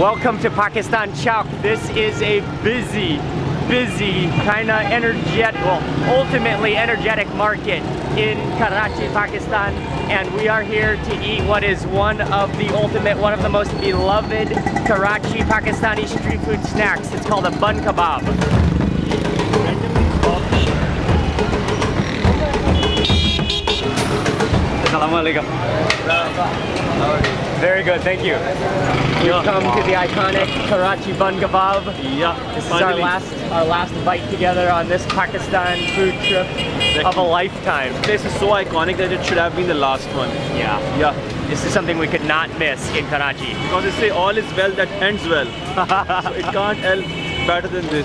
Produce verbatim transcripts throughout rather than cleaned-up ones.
Welcome to Pakistan Chowk. This is a busy, busy, kind of energetic, well, ultimately energetic market in Karachi, Pakistan. And we are here to eat what is one of the ultimate, one of the most beloved Karachi Pakistani street food snacks. It's called a bun kebab. Very good, thank you. We've yeah. come to the iconic Karachi bun kebab. Yeah. This is our last, our last bite together on this Pakistan food trip exactly. of a lifetime. This is so iconic that it should have been the last one. Yeah. Yeah. This is something we could not miss in Karachi. Because they say all is well that ends well. So it can't end better than this.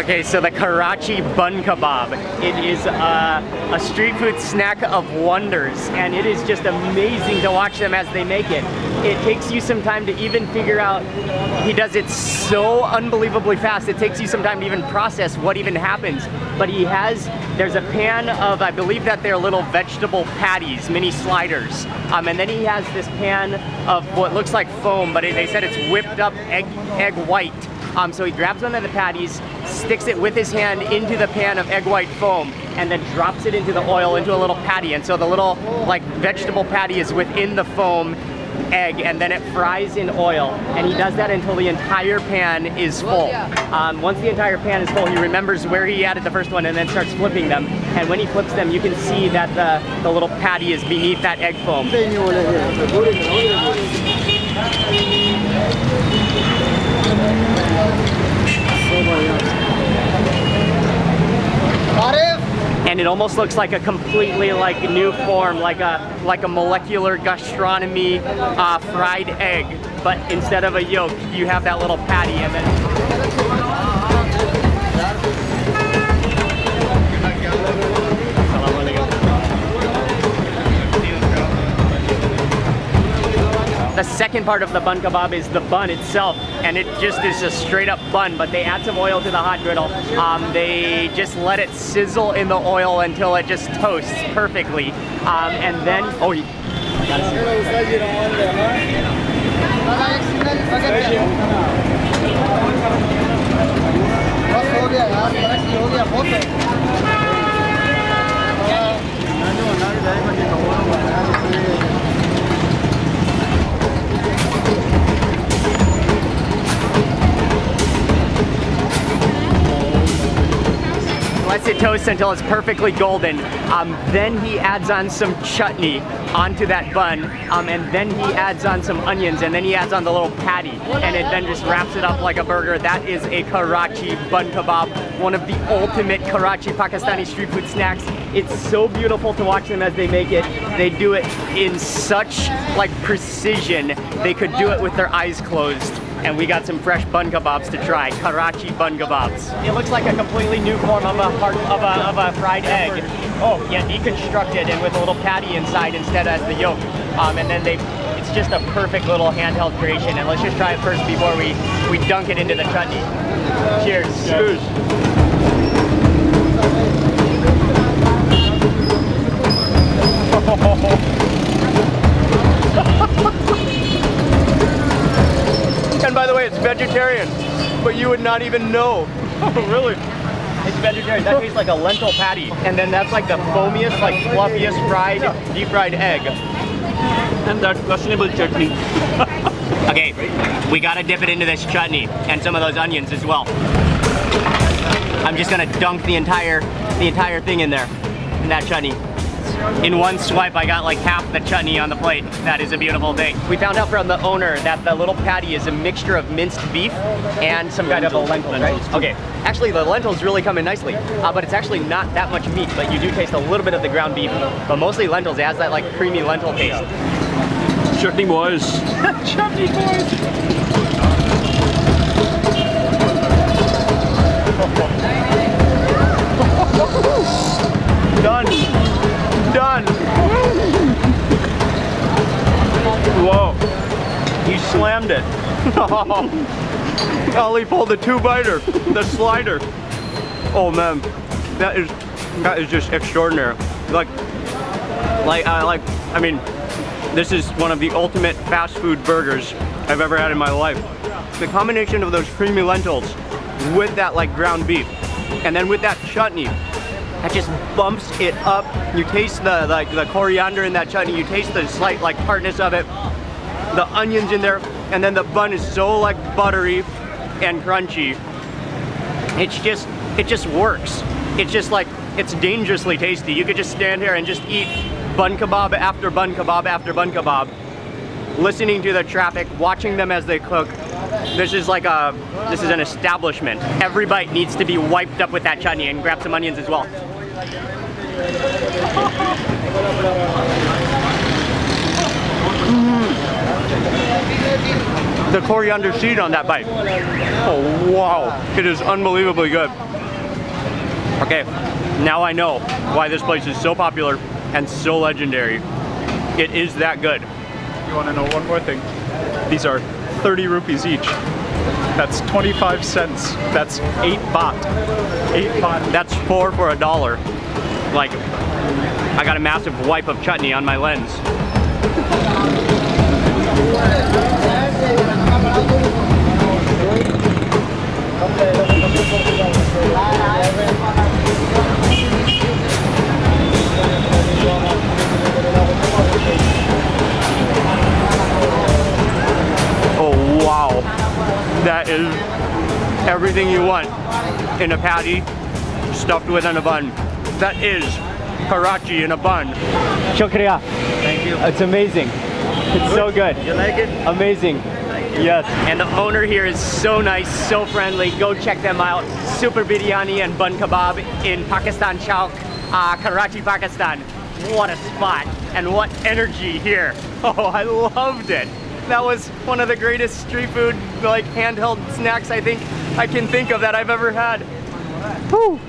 Okay, so the Karachi bun kebab. It is a, a street food snack of wonders, and it is just amazing to watch them as they make it. It takes you some time to even figure out, he does it so unbelievably fast, it takes you some time to even process what even happens. But he has, there's a pan of, I believe that they're little vegetable patties, mini sliders. Um, and then he has this pan of what looks like foam, but it, they said it's whipped up egg, egg white. Um, so he grabs one of the patties, sticks it with his hand into the pan of egg white foam, and then drops it into the oil into a little patty. And so the little like vegetable patty is within the foam egg, and then it fries in oil. And he does that until the entire pan is full. Um, once the entire pan is full, he remembers where he added the first one and then starts flipping them. And when he flips them, you can see that the, the little patty is beneath that egg foam. And it almost looks like a completely like new form, like a like a molecular gastronomy uh, fried egg, but instead of a yolk, you have that little patty and then. The second part of the bun kebab is the bun itself. And it just is a straight up bun, but they add some oil to the hot griddle. Um, they just let it sizzle in the oil until it just toasts perfectly. Um, and then, oh, you gotta see. It toasts until it's perfectly golden. Um, then he adds on some chutney onto that bun, um, and then he adds on some onions, and then he adds on the little patty, and it then just wraps it up like a burger. That is a Karachi bun kebab, one of the ultimate Karachi Pakistani street food snacks. It's so beautiful to watch them as they make it. They do it in such like precision. They could do it with their eyes closed. And we got some fresh bun kebabs to try, Karachi bun kebabs. It looks like a completely new form of a, hard, of a, of a fried egg. Oh, yeah, deconstructed and with a little patty inside instead as the yolk. Um, and then they, it's just a perfect little handheld creation. And let's just try it first before we, we dunk it into the chutney. Cheers. Cheers. And by the way, it's vegetarian, but you would not even know. Really? It's vegetarian. That tastes like a lentil patty, and then that's like the foamiest, like fluffiest fried, deep fried egg, and that questionable chutney. Okay, we gotta dip it into this chutney and some of those onions as well. I'm just gonna dunk the entire the entire thing in there, in that chutney. In one swipe, I got like half the chutney on the plate. That is a beautiful thing. We found out from the owner that the little patty is a mixture of minced beef and some kind of a lentil, right? Okay, actually the lentils really come in nicely, uh, but it's actually not that much meat, but you do taste a little bit of the ground beef, but mostly lentils. It has that like creamy lentil taste. Chutney boys. Chutney boys. Done. Done. Whoa, you slammed it. Ollie pulled the two-biter, the slider. Oh man, that is that is just extraordinary. Like, like, uh, like, I mean, this is one of the ultimate fast food burgers I've ever had in my life. The combination of those creamy lentils with that like ground beef, and then with that chutney. That just bumps it up. You taste the like the coriander in that chutney. You taste the slight like tartness of it. The onions in there, and then the bun is so like buttery and crunchy. It's just it just works. It's just like it's dangerously tasty. You could just stand here and just eat bun kebab after bun kebab after bun kebab, listening to the traffic, watching them as they cook. This is like a this is an establishment. Every bite needs to be wiped up with that chutney, and grab some onions as well. Mm. The coriander seed on that bite. Oh wow, it is unbelievably good. Okay, now I know why this place is so popular and so legendary. It is that good. You want to know one more thing? These are thirty rupees each. That's twenty-five cents. That's eight baht. Eight baht. That's four for a dollar. Like, I got a massive wipe of chutney on my lens. Oh wow, that is everything you want in a patty stuffed within a bun. That is Karachi in a bun. Shukriya. Thank you. It's amazing. It's good. So good. You like it? Amazing. Yes. And the owner here is so nice, so friendly. Go check them out. Super Biryani and Bun Kebab in Pakistan Chowk, uh, Karachi, Pakistan. What a spot and what energy here. Oh, I loved it. That was one of the greatest street food, like handheld snacks I think I can think of that I've ever had. Whew.